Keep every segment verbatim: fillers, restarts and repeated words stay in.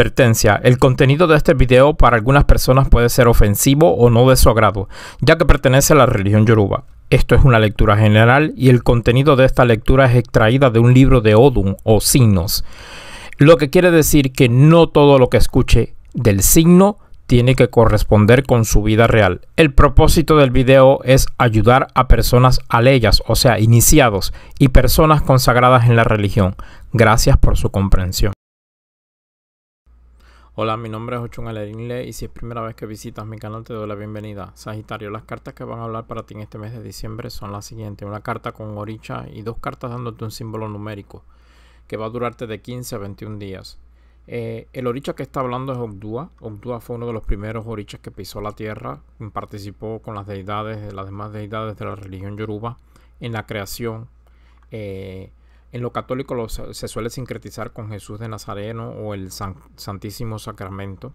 Advertencia, el contenido de este video para algunas personas puede ser ofensivo o no de su agrado, ya que pertenece a la religión yoruba. Esto es una lectura general y el contenido de esta lectura es extraída de un libro de Odún o signos, lo que quiere decir que no todo lo que escuche del signo tiene que corresponder con su vida real. El propósito del video es ayudar a personas aleyas, o sea, iniciados, y personas consagradas en la religión. Gracias por su comprensión. Hola, mi nombre es Oshún Alá Erinle y si es primera vez que visitas mi canal te doy la bienvenida. Sagitario, las cartas que van a hablar para ti en este mes de diciembre son las siguientes. Una carta con oricha y dos cartas dándote un símbolo numérico que va a durarte de quince a veintiún días. Eh, el oricha que está hablando es Oddúa. Oddúa fue uno de los primeros orichas que pisó la tierra, participó con las deidades, las demás deidades de la religión yoruba en la creación. Eh, en lo católico lo, se suele sincretizar con Jesús de Nazareno o el San, Santísimo Sacramento.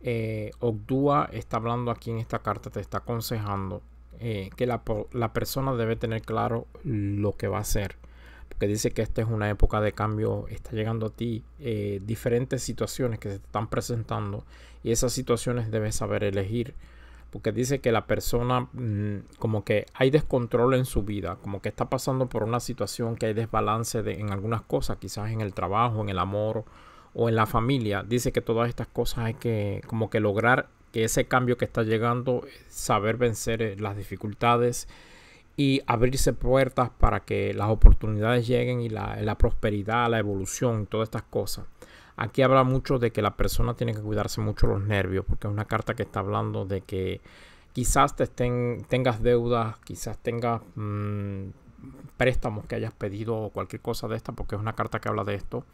Eh, Oddúa está hablando aquí en esta carta, te está aconsejando eh, que la, la persona debe tener claro lo que va a hacer, que dice que esta es una época de cambio, está llegando a ti eh, diferentes situaciones que se te están presentando y esas situaciones debes saber elegir, porque dice que la persona mmm, como que hay descontrol en su vida, como que está pasando por una situación que hay desbalance de, en algunas cosas, quizás en el trabajo, en el amor o en la familia. Dice que todas estas cosas hay que como que lograr que ese cambio que está llegando, saber vencer las dificultades y abrirse puertas para que las oportunidades lleguen y la, la prosperidad, la evolución, todas estas cosas. Aquí habla mucho de que la persona tiene que cuidarse mucho los nervios, porque es una carta que está hablando de que quizás te estén, tengas deudas, quizás tengas mmm, préstamos que hayas pedido o cualquier cosa de esta, porque es una carta que habla de esto.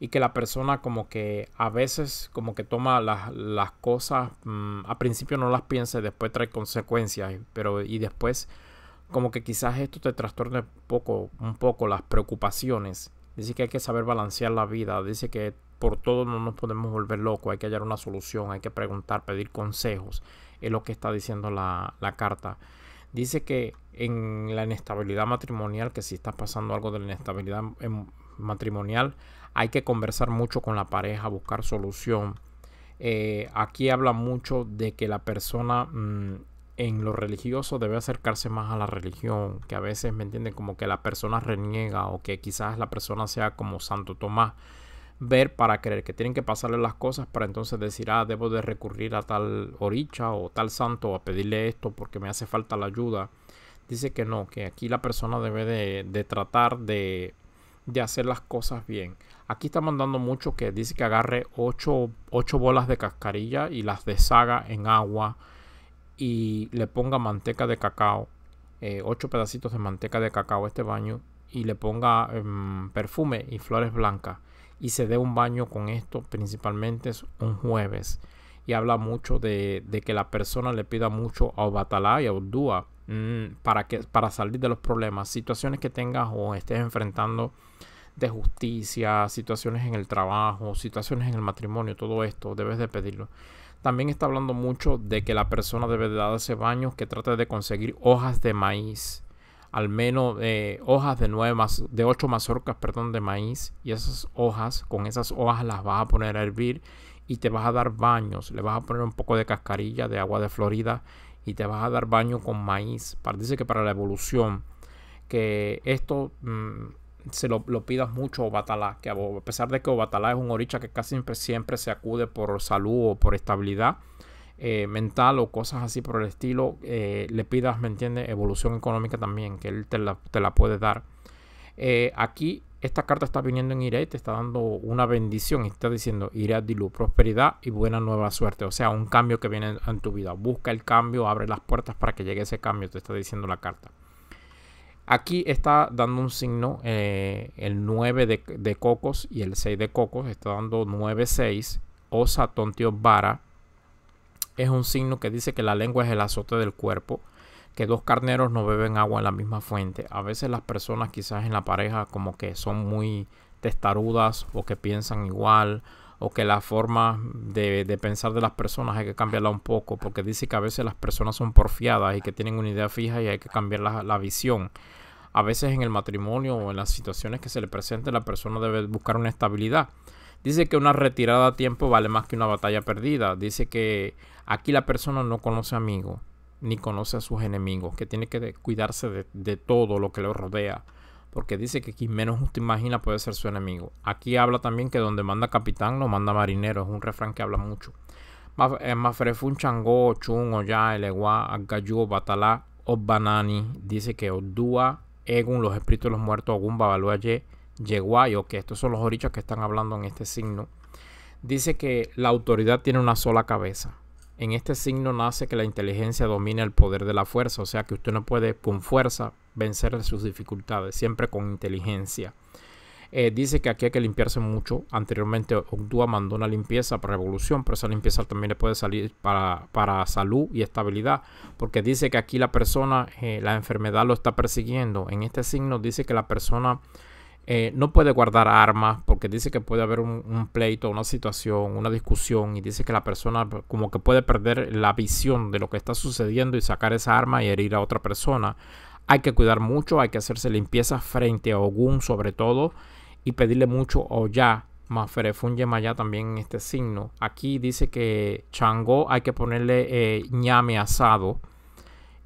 Y que la persona como que a veces como que toma las, las cosas, mmm, a principio no las piensa y después trae consecuencias, pero y después como que quizás esto te trastorne poco, un poco las preocupaciones. Dice que hay que saber balancear la vida. Dice que por todo no nos podemos volver locos. Hay que hallar una solución. Hay que preguntar, pedir consejos. Es lo que está diciendo la, la carta. Dice que en la inestabilidad matrimonial, que si estás pasando algo de la inestabilidad matrimonial, hay que conversar mucho con la pareja, buscar solución. Eh, aquí habla mucho de que la persona... Mmm, en lo religioso debe acercarse más a la religión, que a veces me entienden como que la persona reniega o que quizás la persona sea como Santo Tomás, ver para creer, que tienen que pasarle las cosas para entonces decir, ah, debo de recurrir a tal oricha o tal santo a pedirle esto porque me hace falta la ayuda. Dice que no, que aquí la persona debe de, de tratar de, de hacer las cosas bien. Aquí está mandando mucho que dice que agarre ocho, ocho bolas de cascarilla y las deshaga en agua y le ponga manteca de cacao, eh, ocho pedacitos de manteca de cacao a este baño, y le ponga eh, perfume y flores blancas y se dé un baño con esto, principalmente es un jueves. Y habla mucho de, de que la persona le pida mucho a Obatalá y a Oddúa mmm, para, que, para salir de los problemas, situaciones que tengas o estés enfrentando de justicia, situaciones en el trabajo, situaciones en el matrimonio, todo esto debes de pedirlo. También está hablando mucho de que la persona debe de darse baños, que trate de conseguir hojas de maíz, al menos eh, hojas de nueve más, de ocho mazorcas, perdón, de maíz, y esas hojas, con esas hojas las vas a poner a hervir y te vas a dar baños, le vas a poner un poco de cascarilla, de agua de Florida y te vas a dar baño con maíz. Parece que para la evolución, que esto mmm, se lo, lo pidas mucho a Obatalá, que a pesar de que Obatalá es un oricha que casi siempre, siempre se acude por salud o por estabilidad eh, mental o cosas así por el estilo, eh, le pidas, ¿me entiendes?, evolución económica también, que él te la, te la puede dar. Eh, aquí esta carta está viniendo en Ire y te está dando una bendición y está diciendo Ire a Dilú, prosperidad y buena nueva suerte, o sea, un cambio que viene en tu vida, busca el cambio, abre las puertas para que llegue ese cambio, te está diciendo la carta. Aquí está dando un signo, eh, el nueve de, de cocos y el seis de cocos, está dando nueve seis, Osa, tontio, vara. Es un signo que dice que la lengua es el azote del cuerpo, que dos carneros no beben agua en la misma fuente. A veces las personas quizás en la pareja como que son muy testarudas o que piensan igual o que la forma de, de pensar de las personas hay que cambiarla un poco, porque dice que a veces las personas son porfiadas y que tienen una idea fija y hay que cambiar la, la visión. A veces en el matrimonio o en las situaciones que se le presenten, la persona debe buscar una estabilidad. Dice que una retirada a tiempo vale más que una batalla perdida. Dice que aquí la persona no conoce amigos, ni conoce a sus enemigos, que tiene que cuidarse de, de todo lo que lo rodea, porque dice que quien menos usted imagina puede ser su enemigo. Aquí habla también que donde manda capitán lo manda marinero. Es un refrán que habla mucho. Mafrefun, Changó, Oshún, Oya, Eleguá, Agayú, Obatalá, Obanani. Dice que Oddúa, Egun, los espíritus de los muertos, Ogún, Babalú Ayé, Yeguayo, que estos son los orichas que están hablando en este signo. Dice que la autoridad tiene una sola cabeza. En este signo nace que la inteligencia domina el poder de la fuerza, o sea que usted no puede con fuerza vencer sus dificultades, siempre con inteligencia. Eh, dice que aquí hay que limpiarse mucho. Anteriormente Oddúa mandó una limpieza para revolución, pero esa limpieza también le puede salir para, para salud y estabilidad, porque dice que aquí la persona, eh, la enfermedad lo está persiguiendo. En este signo dice que la persona Eh, no puede guardar armas, porque dice que puede haber un, un pleito, una situación, una discusión, y dice que la persona como que puede perder la visión de lo que está sucediendo y sacar esa arma y herir a otra persona. Hay que cuidar mucho, hay que hacerse limpieza frente a Ogún sobre todo, y pedirle mucho a Oya. Más Ferefun, Yemaya también en este signo. Aquí dice que Changó hay que ponerle eh, ñame asado,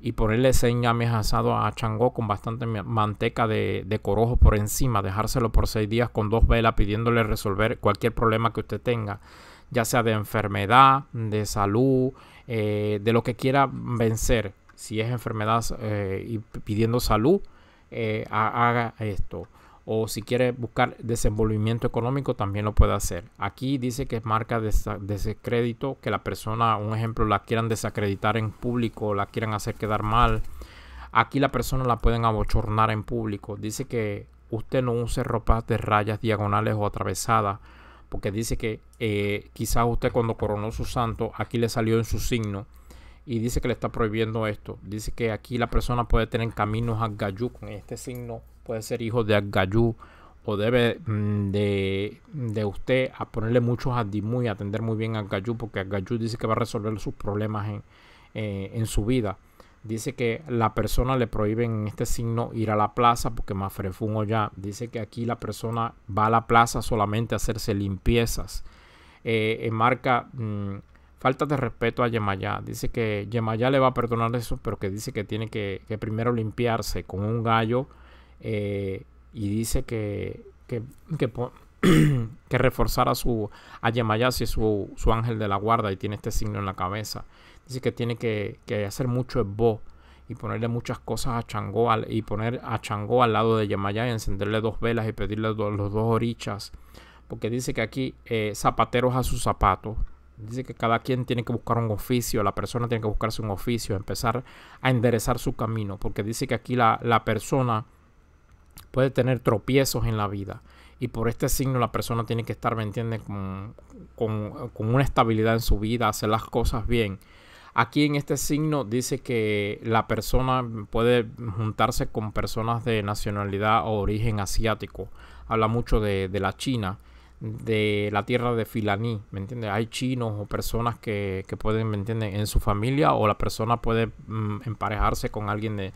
y ponerle ese ñame asado a Changó con bastante manteca de, de corojo por encima. Dejárselo por seis días con dos velas pidiéndole resolver cualquier problema que usted tenga, ya sea de enfermedad, de salud, eh, de lo que quiera vencer. Si es enfermedad eh, y pidiendo salud, eh, haga esto. O si quiere buscar desenvolvimiento económico, también lo puede hacer. Aquí dice que marca descrédito, que la persona, un ejemplo, la quieran desacreditar en público, la quieran hacer quedar mal. Aquí la persona la pueden abochornar en público. Dice que usted no use ropas de rayas diagonales o atravesadas, porque dice que eh, quizás usted cuando coronó su santo, aquí le salió en su signo. Y dice que le está prohibiendo esto. Dice que aquí la persona puede tener caminos a Gayuk. En este signo puede ser hijo de Agayú, o debe de, de usted a ponerle muchos adimu y atender muy bien a Agayú, porque Agayú dice que va a resolver sus problemas en, eh, en su vida. Dice que la persona le prohíbe en este signo ir a la plaza, porque más frefungo ya. Dice que aquí la persona va a la plaza solamente a hacerse limpiezas. Eh, marca mmm, falta de respeto a Yemaya. Dice que Yemaya le va a perdonar eso, pero que dice que tiene que, que primero limpiarse con un gallo. Eh, y dice que, que, que, que reforzara su, a Yemaya, si es su, su ángel de la guarda y tiene este signo en la cabeza. Dice que tiene que, que hacer mucho esbo y ponerle muchas cosas a Changó, al, y poner a Changó al lado de Yemaya y encenderle dos velas y pedirle do, los dos orichas, porque dice que aquí eh, zapateros a sus zapatos. Dice que cada quien tiene que buscar un oficio, la persona tiene que buscarse un oficio, empezar a enderezar su camino, porque dice que aquí la, la persona puede tener tropiezos en la vida, y por este signo la persona tiene que estar, ¿me entiendes?, con, con, con una estabilidad en su vida, hacer las cosas bien. Aquí en este signo dice que la persona puede juntarse con personas de nacionalidad o origen asiático. Habla mucho de, de la China, de la tierra de Filaní, ¿me entiendes? Hay chinos o personas que, que pueden, ¿me entiendes?, en su familia, o la persona puede mm, emparejarse con alguien de...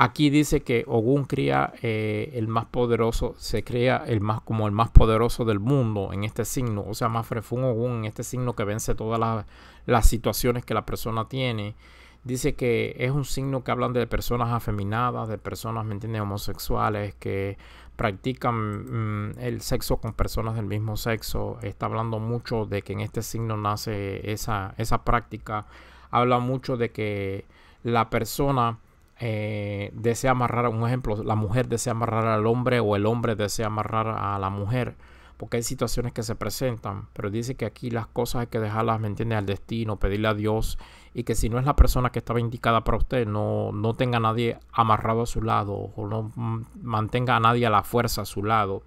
Aquí dice que Ogún cría eh, el más poderoso, se cría el más, como el más poderoso del mundo en este signo. O sea, más frefún Ogún en este signo que vence todas las, las situaciones que la persona tiene. Dice que es un signo que hablan de personas afeminadas, de personas, ¿me entiendes?, homosexuales, que practican mm, el sexo con personas del mismo sexo. Está hablando mucho de que en este signo nace esa, esa práctica. Habla mucho de que la persona eh, desea amarrar, un ejemplo, la mujer desea amarrar al hombre, o el hombre desea amarrar a la mujer, porque hay situaciones que se presentan, pero dice que aquí las cosas hay que dejarlas, ¿me entiendes?, al destino, pedirle a Dios, y que si no es la persona que estaba indicada para usted, no, no tenga a nadie amarrado a su lado, o no mantenga a nadie a la fuerza a su lado.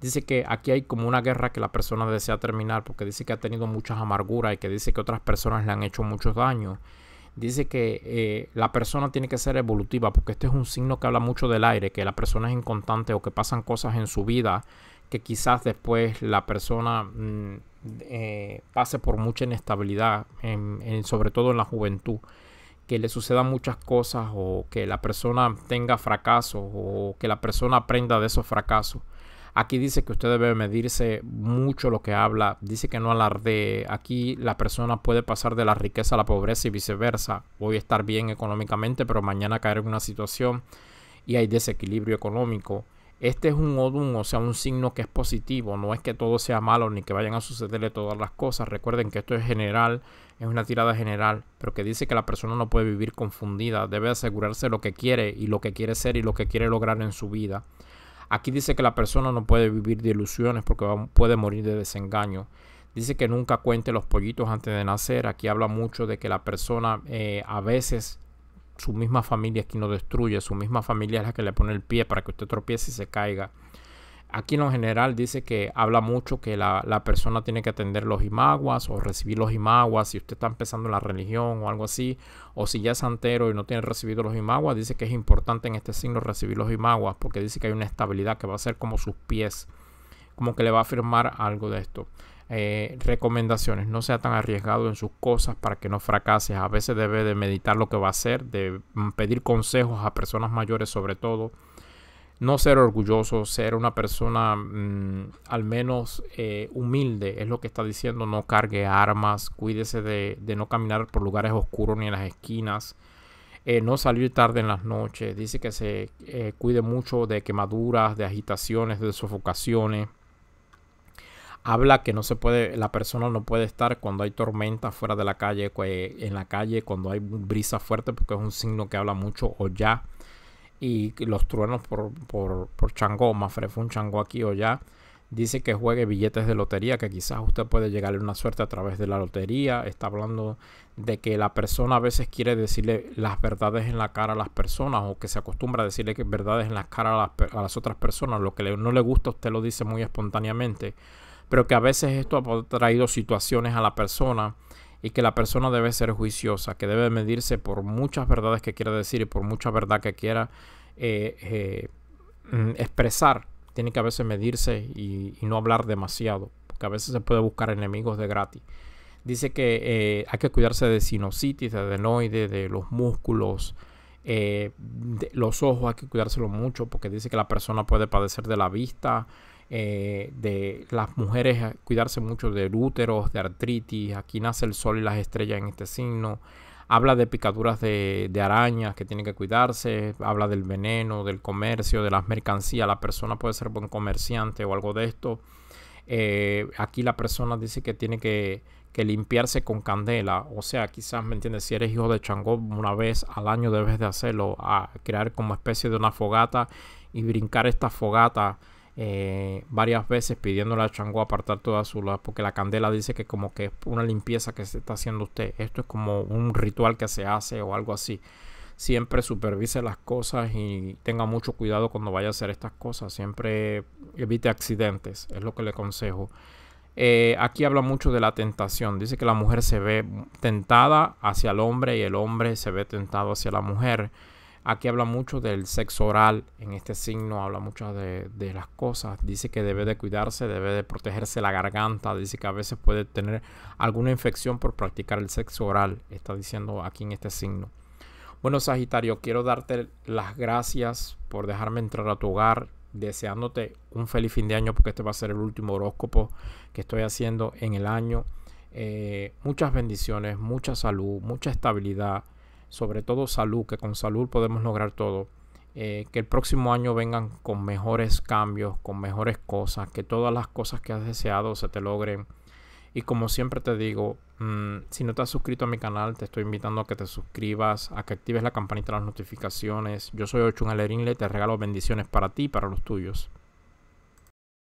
Dice que aquí hay como una guerra que la persona desea terminar, porque dice que ha tenido muchas amarguras y que dice que otras personas le han hecho muchos daños. Dice que eh, la persona tiene que ser evolutiva, porque este es un signo que habla mucho del aire, que la persona es inconstante, o que pasan cosas en su vida que quizás después la persona mm, eh, pase por mucha inestabilidad, en, en, sobre todo en la juventud, que le sucedan muchas cosas, o que la persona tenga fracasos, o que la persona aprenda de esos fracasos. Aquí dice que usted debe medirse mucho lo que habla. Dice que no alardee. Aquí la persona puede pasar de la riqueza a la pobreza y viceversa. Hoy estar bien económicamente, pero mañana caer en una situación y hay desequilibrio económico. Este es un Odún, o sea, un signo que es positivo. No es que todo sea malo ni que vayan a sucederle todas las cosas. Recuerden que esto es general, es una tirada general, pero que dice que la persona no puede vivir confundida. Debe asegurarse lo que quiere y lo que quiere ser y lo que quiere lograr en su vida. Aquí dice que la persona no puede vivir de ilusiones porque va, puede morir de desengaño. Dice que nunca cuente los pollitos antes de nacer. Aquí habla mucho de que la persona eh, a veces... su misma familia es quien lo destruye, su misma familia es la que le pone el pie para que usted tropiece y se caiga. Aquí en lo general dice que habla mucho que la, la persona tiene que atender los jimaguas o recibir los jimaguas. Si usted está empezando la religión o algo así, o si ya es santero y no tiene recibido los jimaguas, dice que es importante en este signo recibir los jimaguas porque dice que hay una estabilidad que va a ser como sus pies, como que le va a firmar algo de esto. Eh, recomendaciones: no sea tan arriesgado en sus cosas para que no fracases. A veces debe de meditar lo que va a hacer, de pedir consejos a personas mayores sobre todo. No ser orgulloso, ser una persona mmm, al menos eh, humilde es lo que está diciendo. No cargue armas, cuídese de, de no caminar por lugares oscuros ni en las esquinas. Eh, no salir tarde en las noches. Dice que se eh, cuide mucho de quemaduras, de agitaciones, de sofocaciones. Habla que no se puede, la persona no puede estar cuando hay tormenta fuera de la calle, en la calle, cuando hay brisa fuerte, porque es un signo que habla mucho Oya. Y los truenos por, por, por Changó, Mafre fue un Changó aquí Oya. Dice que juegue billetes de lotería, que quizás usted puede llegarle una suerte a través de la lotería. Está hablando de que la persona a veces quiere decirle las verdades en la cara a las personas, o que se acostumbra a decirle que verdades en la cara a las, a las otras personas. Lo que le, no le gusta, usted lo dice muy espontáneamente. Pero que a veces esto ha traído situaciones a la persona y que la persona debe ser juiciosa, que debe medirse por muchas verdades que quiera decir y por mucha verdad que quiera eh, eh, expresar. Tiene que a veces medirse y, y no hablar demasiado, porque a veces se puede buscar enemigos de gratis. Dice que eh, hay que cuidarse de sinusitis, de adenoides, de los músculos. Eh, de los ojos hay que cuidárselo mucho porque dice que la persona puede padecer de la vista. Eh, de las mujeres, cuidarse mucho de úteros, de artritis. Aquí nace el sol y las estrellas en este signo. Habla de picaduras de, de arañas que tienen que cuidarse. Habla del veneno, del comercio, de las mercancías. La persona puede ser buen comerciante o algo de esto. Eh, aquí la persona dice que tiene que, que limpiarse con candela. O sea, quizás, ¿me entiendes? Si eres hijo de Changó, una vez al año debes de hacerlo, a crear como especie de una fogata y brincar esta fogata Eh, varias veces pidiéndole a Changó apartar toda su luz, porque la candela dice que como que es una limpieza que se está haciendo usted. Esto es como un ritual que se hace o algo así. Siempre supervise las cosas y tenga mucho cuidado cuando vaya a hacer estas cosas. Siempre evite accidentes, es lo que le aconsejo. Eh, aquí habla mucho de la tentación. Dice que la mujer se ve tentada hacia el hombre y el hombre se ve tentado hacia la mujer. Aquí habla mucho del sexo oral. En este signo habla mucho de, de las cosas. Dice que debe de cuidarse, debe de protegerse la garganta. Dice que a veces puede tener alguna infección por practicar el sexo oral. Está diciendo aquí en este signo. Bueno, Sagitario, quiero darte las gracias por dejarme entrar a tu hogar, deseándote un feliz fin de año, porque este va a ser el último horóscopo que estoy haciendo en el año. Eh, muchas bendiciones, mucha salud, mucha estabilidad. Sobre todo salud, que con salud podemos lograr todo. Eh, que el próximo año vengan con mejores cambios, con mejores cosas. Que todas las cosas que has deseado se te logren. Y como siempre te digo, mmm, si no te has suscrito a mi canal, te estoy invitando a que te suscribas, a que actives la campanita de las notificaciones. Yo soy Oshún Alá Erinle, te regalo bendiciones para ti y para los tuyos.